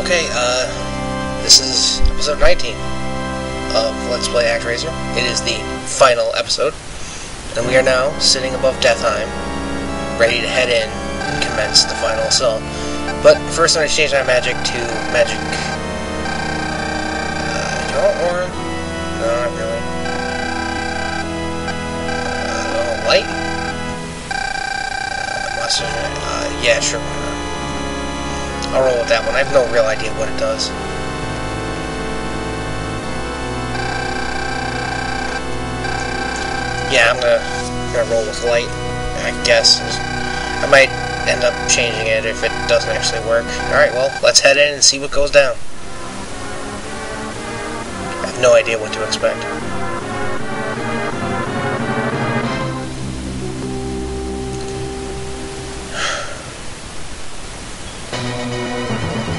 Okay, this is episode 19 of Let's Play ActRaiser. It is the final episode, and we are now sitting above Death Heim, ready to head in and commence the final assault. But first I'm going to change my magic to magic... draw orb? No, not really. Light? Monster? Yeah, sure, why not? I'll roll with that one. I have no real idea what it does. Yeah, I'm gonna roll with light, I guess. I might end up changing it if it doesn't actually work. Alright, well, let's head in and see what goes down. I have no idea what to expect.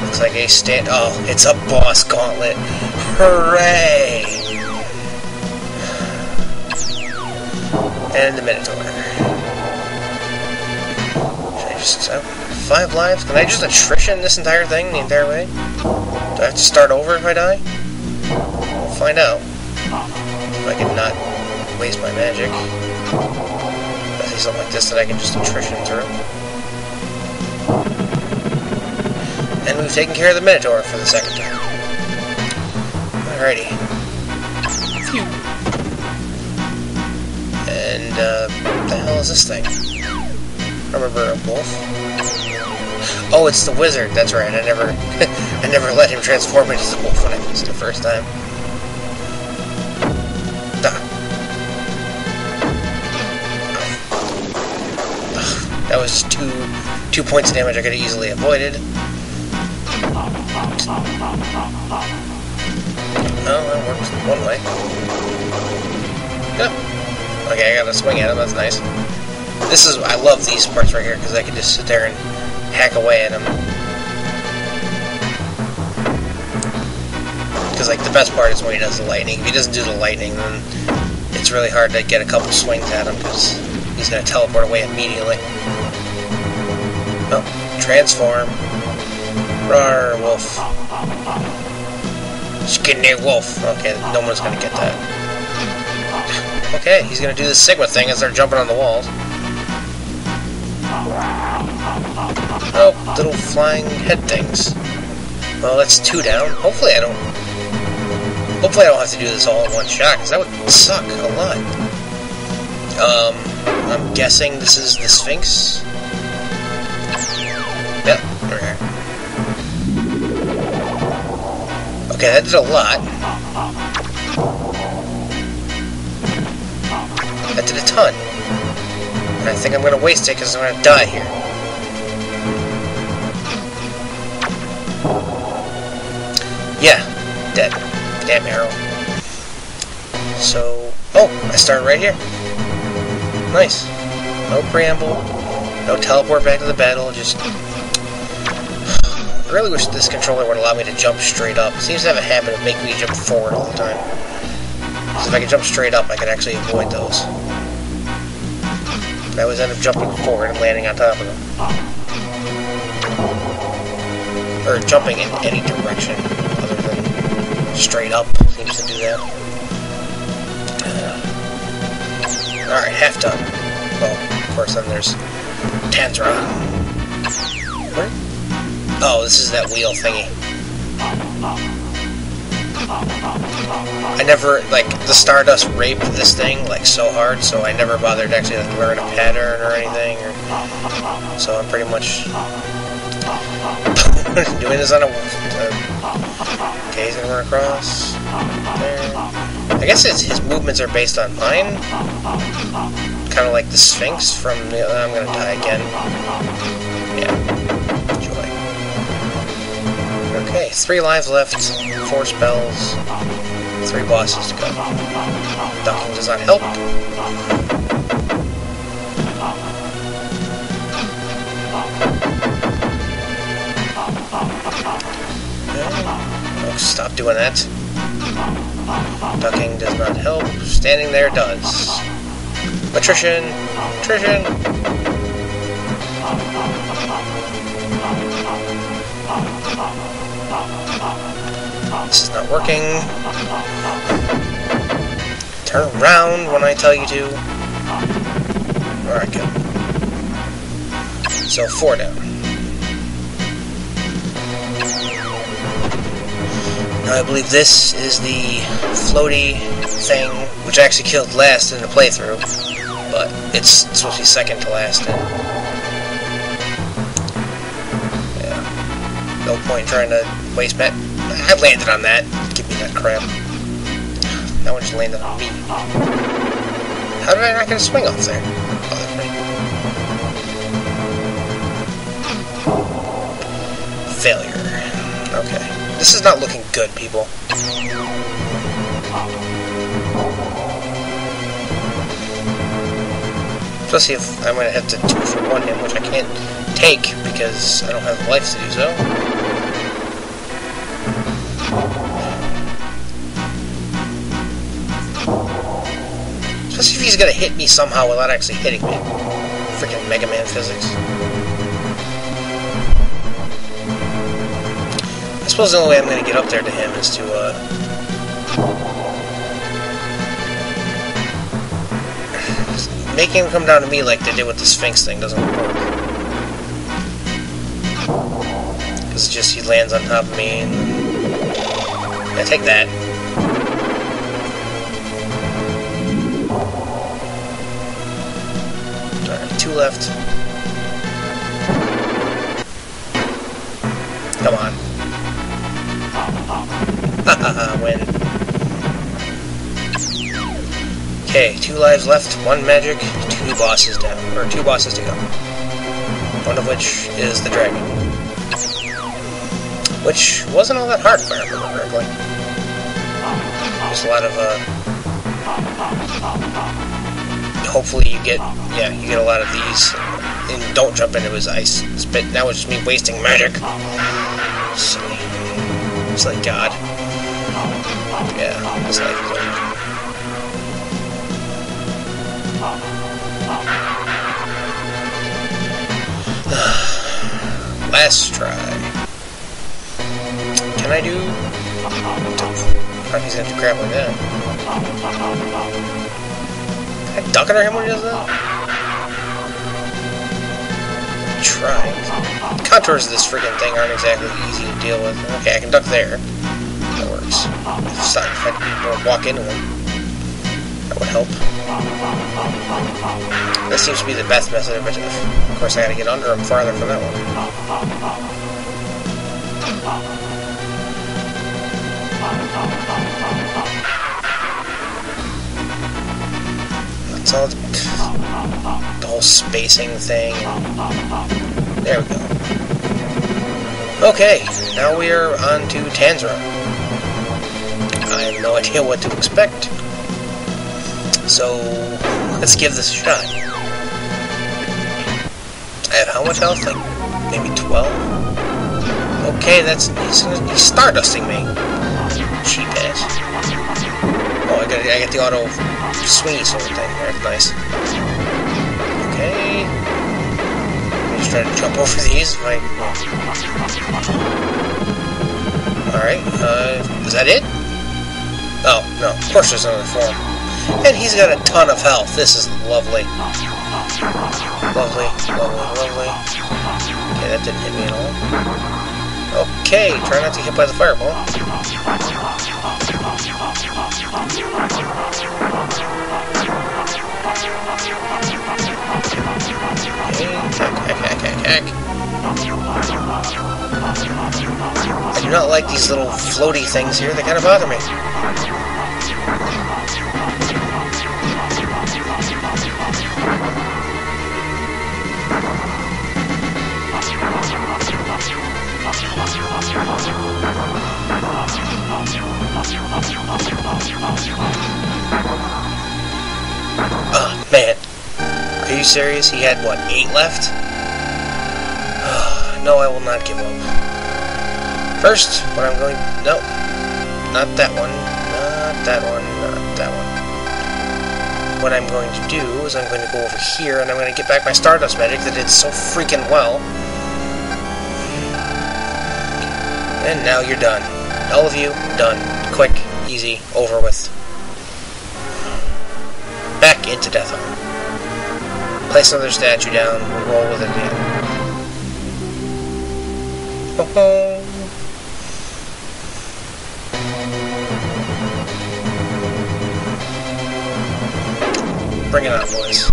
Looks like a stand. Oh, it's a boss gauntlet. Hooray! And the Minotaur. Should I just have 5 lives? Can I just attrition this entire thing the entire way? Do I have to start over if I die? We'll find out. If I can not waste my magic. I see something like this that I can just attrition through. And we've taken care of the Minotaur for the second time. Alrighty. Phew. And, what the hell is this thing? I remember a wolf. Oh, it's the wizard. That's right. I never let him transform into the wolf when I missed the first time. Ugh. That was just two points of damage I could have easily avoided. Oh, that works one way. Yep. Okay, I got a swing at him, that's nice. This is, I love these parts right here, because I can just sit there and hack away at him. Because, like, the best part is when he does the lightning. If he doesn't do the lightning, then it's really hard to get a couple swings at him, because he's going to teleport away immediately. Oh, transform. Rawr, wolf. Skinny wolf. Okay, no one's gonna get that. Okay, he's gonna do the Sigma thing as they're jumping on the walls. Oh, little flying head things. Well, that's 2 down. Hopefully I don't... Hopefully I don't have to do this all in one shot, because that would suck a lot. I'm guessing this is the Sphinx. Yep, we're here. Okay, that did a lot. That did a ton. And I think I'm going to waste it because I'm going to die here. Yeah, dead. Damn arrow. So, oh, I start right here. Nice. No preamble. No teleport back to the battle, just... I really wish this controller would allow me to jump straight up. It seems to have a habit of making me jump forward all the time. So if I could jump straight up, I could actually avoid those. I always end up jumping forward and landing on top of them. Or jumping in any direction other than straight up seems to do that. Alright, half done. Well, of course then there's Tanzra. What? Oh, this is that wheel thingy. I never, like, the Stardust raped this thing, like, so hard, so I never bothered to actually, like, learn a pattern or anything. Or, so I'm pretty much doing this on a... Okay, he's gonna run across. There. I guess his movements are based on mine. Kind of like the Sphinx from the... I'm gonna die again. Yeah. Okay, 3 lives left, 4 spells, 3 bosses to go. Ducking does not help. Okay. Stop doing that. Ducking does not help. Standing there does. Attrition! Attrition! This is not working. Turn around when I tell you to. Or I can. So 4 down. Now I believe this is the floaty thing, which I actually killed last in the playthrough, but it's supposed to be second to last. Yeah. No point trying to waste that. I landed on that. Give me that crap. That one just landed on me. How did I not get a swing off there? Oh, failure. Okay. This is not looking good, people. Especially if I'm going to have to do it for one hit, which I can't take because I don't have the life to do so. Especially if he's gonna hit me somehow without actually hitting me. Freaking Mega Man physics. I suppose the only way I'm gonna get up there to him is to, making him come down to me like they did with the Sphinx thing doesn't work. Because it's just he lands on top of me and then I take that. Two left. Come on. Win. Okay, 2 lives left, 1 magic, 2 bosses down, or 2 bosses to go. One of which is the dragon, which wasn't all that hard if I remember correctly. There's a lot of hopefully you get, yeah, you get a lot of these, and don't jump into his ice. But now it's just me wasting magic. So, it's like God. Yeah, it's like God. Last try. Can I do? He's gonna do crap like that. Can I duck under him when he does that? Try. Contours of this freaking thing aren't exactly easy to deal with. Okay, I can duck there. That works. Stop. If I could walk into him, that would help. This seems to be the best method of attack. Of course, I gotta get under him farther from that one. It's all the whole spacing thing. There we go. Okay, now we are on to Tanzra. I have no idea what to expect. So, let's give this a shot. I have how much health? Like, maybe 12? Okay, that's... He's Stardusting me. Cheap ass. Oh, I got the auto swingy sort of thing there. Nice. Okay. I'm just trying to jump over these. Right. Alright. Is that it? Oh, no. Of course there's another form. And he's got a ton of health. This is lovely. Lovely, lovely, lovely. Okay, that didn't hit me at all. Okay, try not to get hit by the fireball. I do not like these little floaty things here, they kind of bother me. Oh, man. Are you serious? He had, what, 8 left? No, I will not give up. First, what I'm going... No. Not that one. Not that one. Not that one. What I'm going to do is I'm going to go over here, and I'm going to get back my Stardust magic that did so freaking well. And now you're done. All of you, done. Quick, easy, over with. Back into Death Heim. Place another statue down, we'll roll with it again. Ho ho! Bring it on, boys.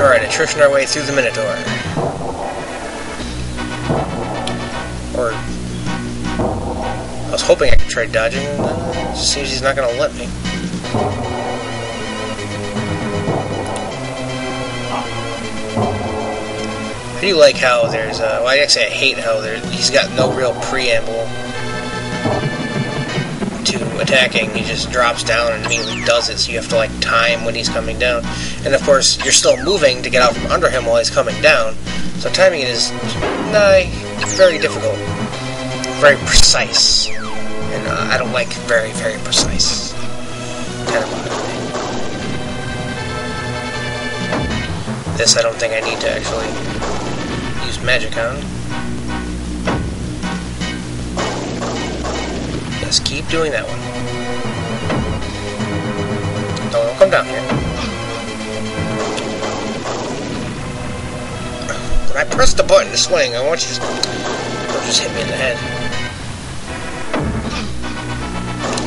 Alright, attrition our way through the Minotaur. Or... I was hoping I could try dodging, and then it seems he's not going to let me. I do like how there's well, actually I hate how he's got no real preamble to attacking. He just drops down and immediately does it, so you have to like time when he's coming down. And of course you're still moving to get out from under him while he's coming down, so timing it is very difficult, very precise, and I don't like very, very precise. This I don't think I need to actually use magic on. Just keep doing that one. Don't come down here. When I press the button to swing, I want you to just hit me in the head.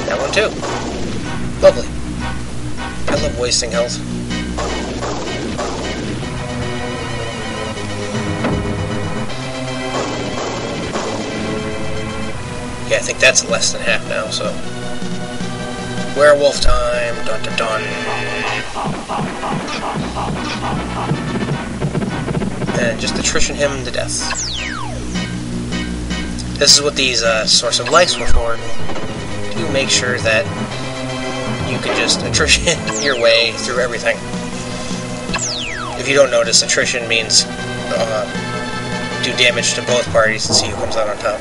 That one too. Lovely. I love wasting health. Yeah, I think that's less than half now, so... Werewolf time, dun-dun-dun. And just attrition him to death. This is what these Source of Life were for. To make sure that you can just attrition your way through everything. If you don't notice, attrition means do damage to both parties and see who comes out on top.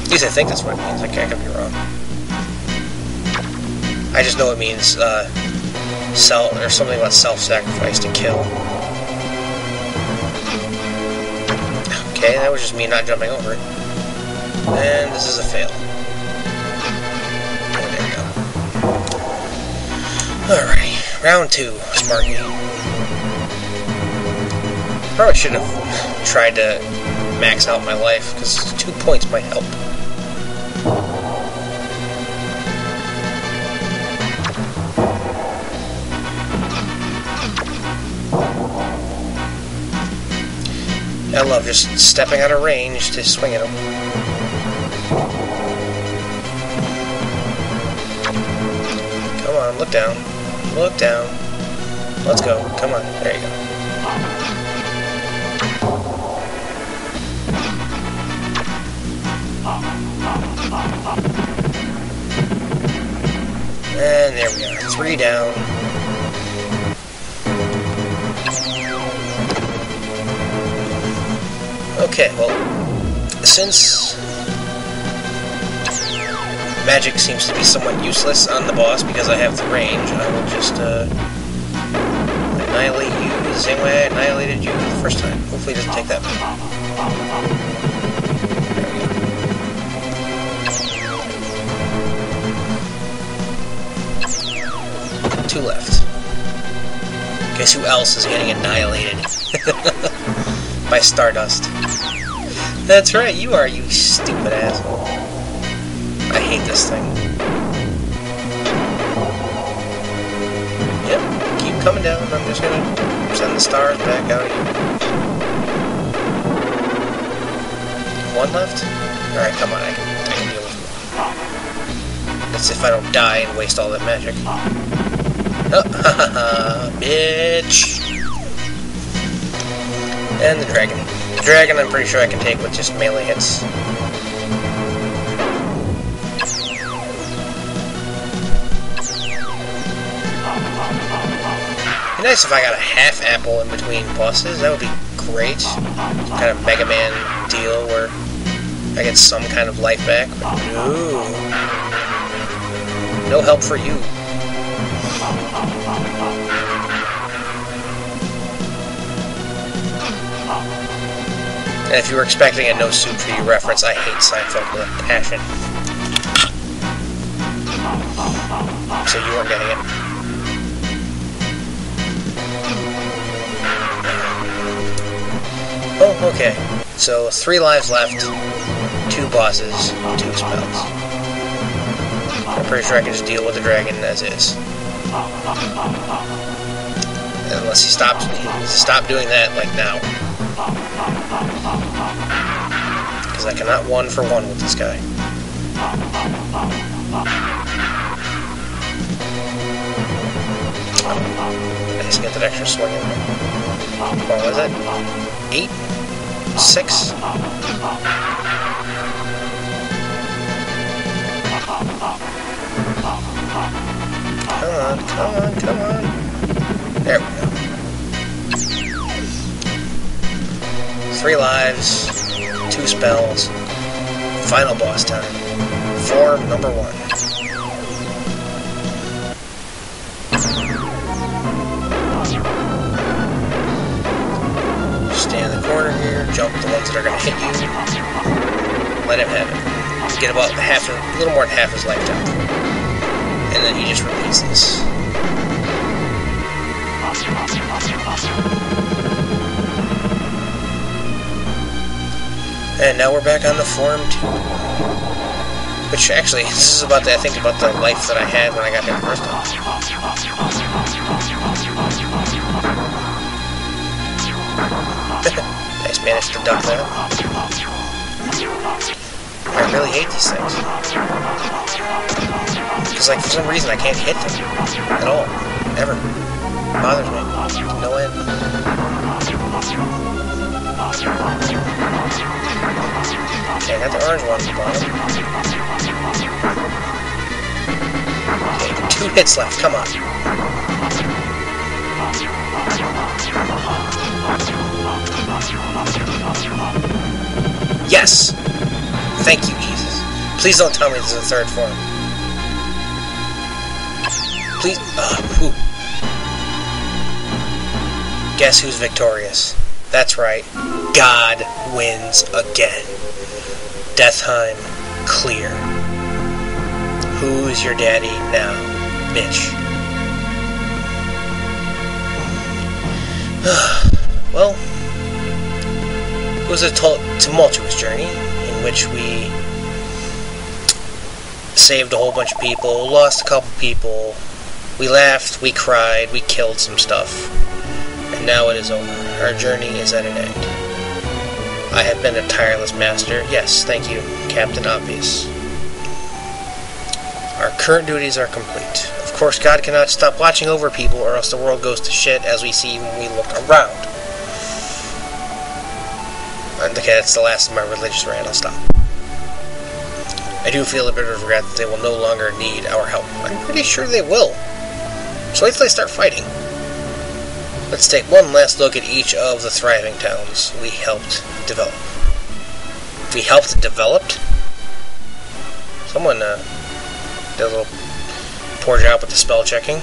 At least I think that's what it means. I could be wrong. I just know it means self or something about self-sacrifice to kill. Okay, that was just me not jumping over it. And this is a fail. Oh, there we go. Alright, round two, Sparky. Probably should have tried to max out my life, because 2 points might help. I love just stepping out of range to swing at him. Come on, look down. Look down. Let's go. Come on. There you go. And there we are. 3 down. Okay, well, since magic seems to be somewhat useless on the boss because I have the range, I will just annihilate you the same way I annihilated you the first time. Hopefully it doesn't take that long. 2 left. Guess who else is getting annihilated? By Stardust. That's right, you are, you stupid asshole. I hate this thing. Yep, keep coming down. I'm just gonna send the stars back out of you. 1 left? Alright, come on, I can deal with one. That's if I don't die and waste all that magic. Oh, haha, bitch! And the dragon. The dragon I'm pretty sure I can take with just melee hits. It'd be nice if I got a half apple in between bosses. That would be great. Some kind of Mega Man deal where I get some kind of life back. But no. No help for you. And if you were expecting a No Sutri reference, I hate Seinfeld with a passion. So you are getting it. Oh, okay. So 3 lives left, 2 bosses, 2 spells. I'm pretty sure I can just deal with the dragon as is. Unless he stops me. Stop doing that, like, now. Because I cannot 1-for-1 with this guy. I just get that extra swing in there. What was it? 8? 6? Come on, come on, come on. There we go. 3 lives, 2 spells, final boss time. Form number 1. Stay in the corner here, jump the ones that are going to hit you. Let him have it. Get about half, a little more than half his life down. And then he just repeats this. And now we're back on the form 2. Which, actually, this is about the, I think, about the life that I had when I got here first time. I just managed to duck that. I really hate these things. Because, like, for some reason, I can't hit them. At all. Ever. It bothers me. No end. Okay, I got the orange one at the bottom. Okay, 2 hits left. Come on. Yes! Thank you, Jesus. Please don't tell me this is a third form. Please. Guess who's victorious? That's right. God wins again. Death Heim, clear. Who is your daddy now, bitch? Well, it was a tumultuous journey, which we saved a whole bunch of people, lost a couple people, we laughed, we cried, we killed some stuff, and now it is over. Our journey is at an end. I have been a tireless master. Yes, thank you, Captain Obvious. Our current duties are complete. Of course, God cannot stop watching over people, or else the world goes to shit, as we see when we look around. Okay, that's the last of my religious rant. I'll stop. I do feel a bit of regret that they will no longer need our help. I'm pretty sure they will. So wait till they start fighting. Let's take one last look at each of the thriving towns we helped develop. We helped developed? Someone did a little poor job with the spell checking.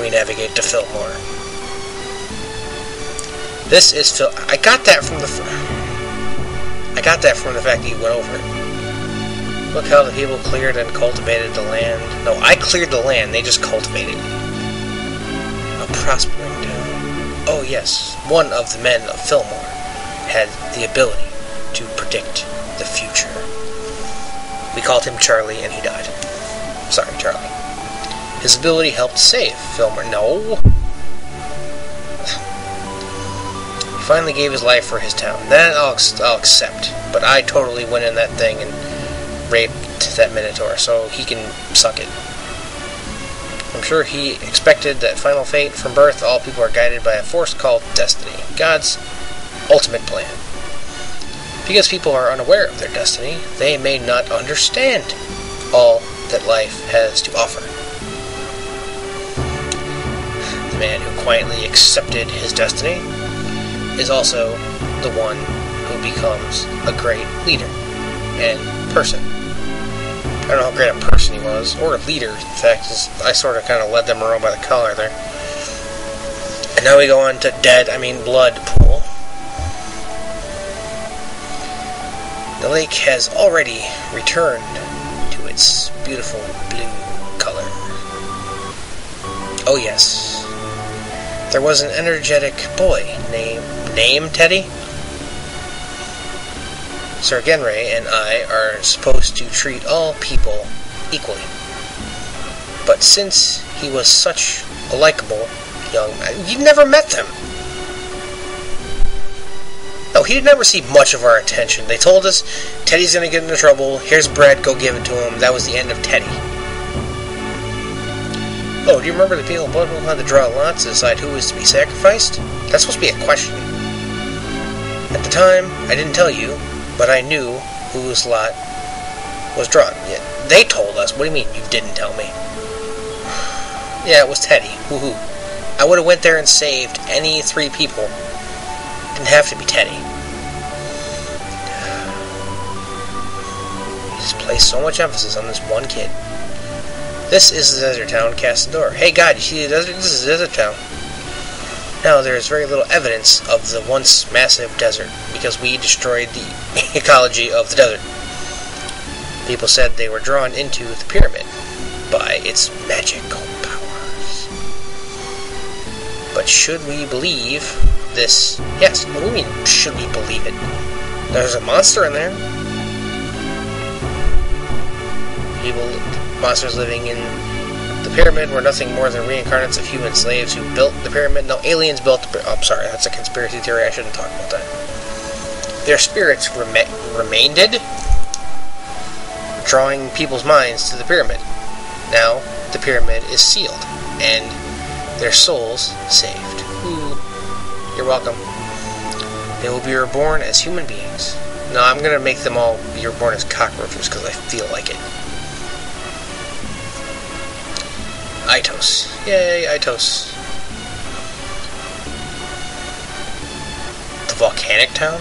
We navigate to Fillmore. This is Phil. I got that from the. I got that from the fact that you went over it. Look how the people cleared and cultivated the land. No, I cleared the land. They just cultivated it. A prospering town. Oh yes, one of the men of Fillmore had the ability to predict the future. We called him Charlie, and he died. Sorry, Charlie. His ability helped save Fillmore. No. Finally gave his life for his town. That I'll accept. But I totally went in that thing and raped that Minotaur, so he can suck it. I'm sure he expected that final fate. From birth, all people are guided by a force called destiny. God's ultimate plan. Because people are unaware of their destiny, they may not understand all that life has to offer. The man who quietly accepted his destiny is also the one who becomes a great leader and person. I don't know how great a person he was, or a leader, in fact, I sort of kind of led them around by the collar there. And now we go on to Blood Pool. The lake has already returned to its beautiful blue color. Oh yes, there was an energetic boy named Teddy. Sir Genray and I are supposed to treat all people equally. But since he was such a likable young man, you never met them. No, he did not receive much of our attention. They told us, Teddy's going to get into trouble. Here's bread, go give it to him. That was the end of Teddy. Oh, do you remember the people in Blood Pool had to draw lots to decide who was to be sacrificed? That's supposed to be a question. At the time, I didn't tell you, but I knew whose lot was drawn. Yeah, they told us. What do you mean you didn't tell me? Yeah, it was Teddy. Woohoo. I would have went there and saved any three people. Didn't have to be Teddy. He just placed so much emphasis on this one kid. This is the desert town, Castador. Hey, God, you see the desert? This is the desert town. Now, there is very little evidence of the once massive desert, because we destroyed the ecology of the desert. People said they were drawn into the pyramid by its magical powers. But should we believe this? Yes, what do you mean, should we believe it? There's a monster in there. People, monsters living in the pyramid were nothing more than reincarnates of human slaves who built the pyramid. No, aliens built the pyramid. Oh, I'm sorry, that's a conspiracy theory. I shouldn't talk about that. Their spirits remained, drawing people's minds to the pyramid. Now, the pyramid is sealed, and their souls saved. Ooh, you're welcome. They will be reborn as human beings. No, I'm going to make them all be reborn as cockroaches because I feel like it. Itos. Yay, Itos. The volcanic town?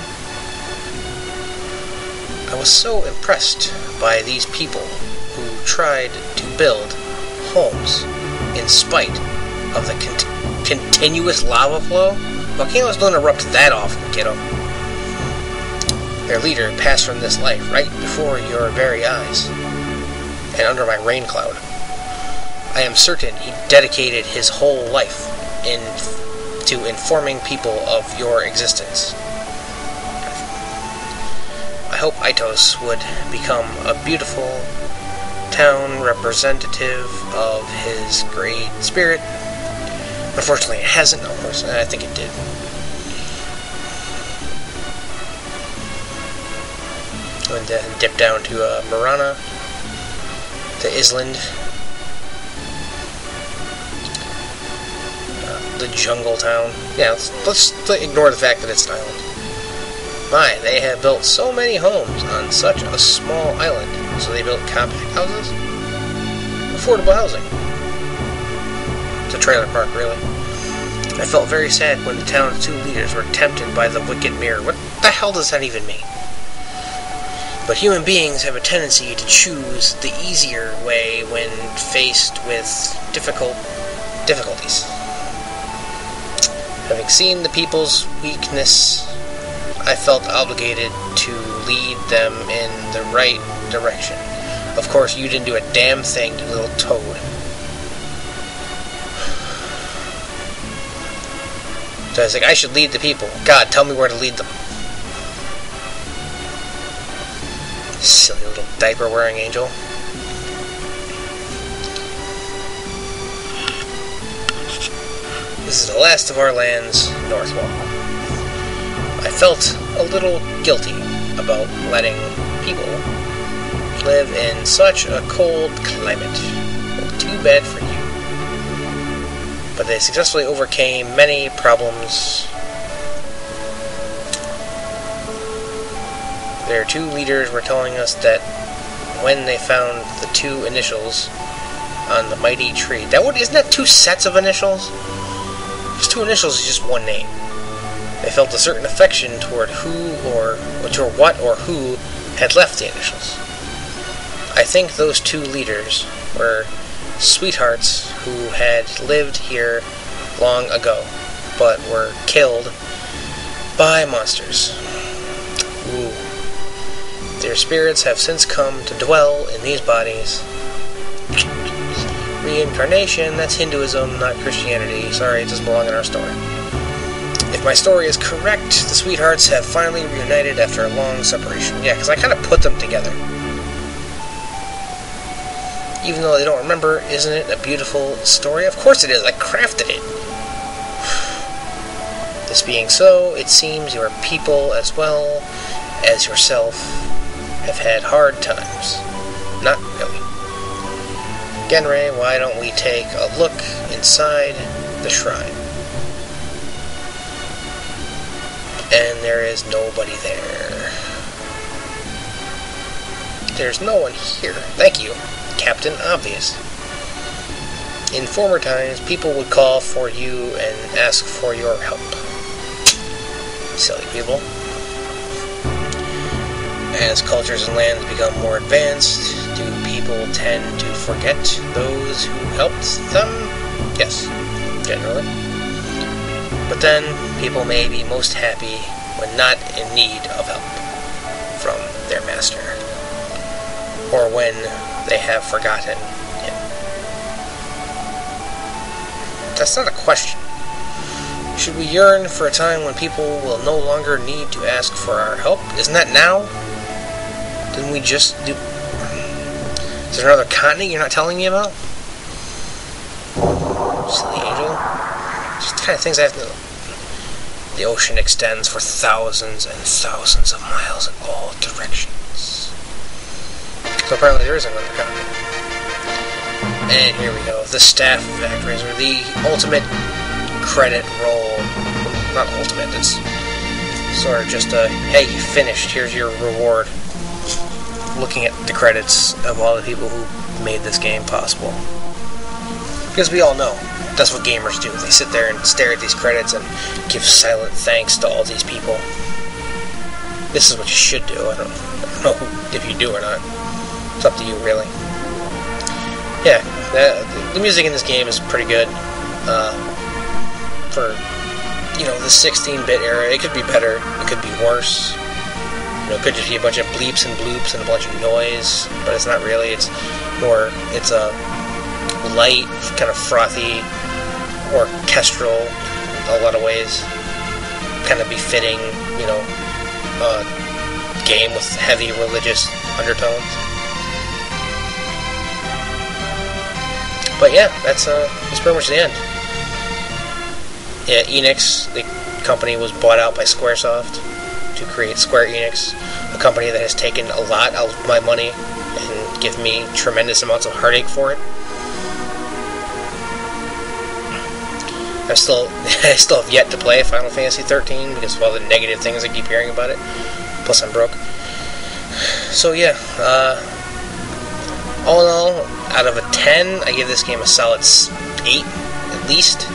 I was so impressed by these people who tried to build homes in spite of the continuous lava flow. Volcanoes don't erupt that often, kiddo. Their leader passed from this life right before your very eyes and under my rain cloud. I am certain he dedicated his whole life to informing people of your existence. I hope Itos would become a beautiful town representative of his great spirit. Unfortunately, it hasn't, of course, and I think it did. And then dip down to Marana, the island. The jungle town. Yeah, let's ignore the fact that it's an island. My, they have built so many homes on such a small island. So they built compact houses? Affordable housing. It's a trailer park, really. I felt very sad when the town's two leaders were tempted by the wicked mirror. What the hell does that even mean? But human beings have a tendency to choose the easier way when faced with difficulties. Having seen the people's weakness, I felt obligated to lead them in the right direction. Of course, you didn't do a damn thing, you little toad. So I was like, I should lead the people. God, tell me where to lead them. Silly little diaper-wearing angel. This is the last of our land's Northwall. I felt a little guilty about letting people live in such a cold climate. Too bad for you. But they successfully overcame many problems. Their two leaders were telling us that when they found the two initials on the mighty tree... Isn't that two sets of initials? Those two initials is just one name. They felt a certain affection toward who had left the initials. I think those two leaders were sweethearts who had lived here long ago, but were killed by monsters. Ooh. Their spirits have since come to dwell in these bodies. Reincarnation, that's Hinduism, not Christianity. Sorry, it doesn't belong in our story. If my story is correct, the sweethearts have finally reunited after a long separation. Yeah, because I kind of put them together. Even though they don't remember, isn't it a beautiful story? Of course it is. I crafted it. This being so, it seems your people as well as yourself have had hard times. Not really. Gjenrei, why don't we take a look inside the shrine? And there is nobody there. There's no one here. Thank you, Captain Obvious. In former times, people would call for you and ask for your help. Silly people. As cultures and lands become more advanced, do people tend to forget those who helped them? Yes, generally. But then, people may be most happy when not in need of help from their master, or when they have forgotten him. That's not a question. Should we yearn for a time when people will no longer need to ask for our help? Isn't that now? Didn't we just do... Is there another continent you're not telling me about? Silly angel. Just the kind of things I have to know. The ocean extends for thousands and thousands of miles in all directions. So apparently there is another continent. And here we go. The Staff of ActRaiser. The ultimate credit roll. Not ultimate, it's sort of just a, hey, you finished, here's your reward. Looking at the credits of all the people who made this game possible. Because we all know, that's what gamers do. They sit there and stare at these credits and give silent thanks to all these people. This is what you should do. I don't know if you do or not. It's up to you, really. Yeah, the music in this game is pretty good. For, you know, the 16-bit era, it could be better, it could be worse. You know, it could just be a bunch of bleeps and bloops and a bunch of noise, but it's not really. It's more, it's a light, kind of frothy, orchestral in a lot of ways. Kind of befitting, you know, a game with heavy religious undertones. But yeah, that's pretty much the end. Yeah, Enix, the company, was bought out by Squaresoft to create Square Enix, a company that has taken a lot of my money and given me tremendous amounts of heartache for it. I still have yet to play Final Fantasy XIII because of all the negative things I keep hearing about it. Plus, I'm broke. So yeah, all in all, out of a 10, I give this game a solid 8 at least.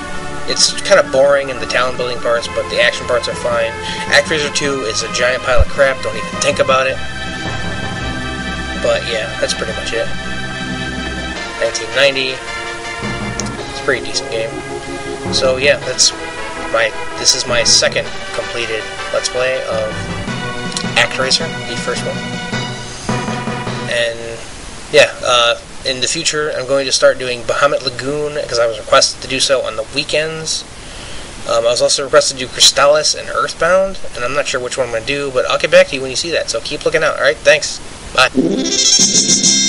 It's kind of boring in the talent building parts, but the action parts are fine. ActRaiser 2 is a giant pile of crap, don't even think about it. But yeah, that's pretty much it. 1990. It's a pretty decent game. So yeah, this is my second completed Let's Play of ActRaiser, the first one. And yeah, in the future, I'm going to start doing Bahamut Lagoon, because I was requested to do so on the weekends. I was also requested to do Crystallis and Earthbound, and I'm not sure which one I'm going to do, but I'll get back to you when you see that, so keep looking out. Alright, thanks. Bye.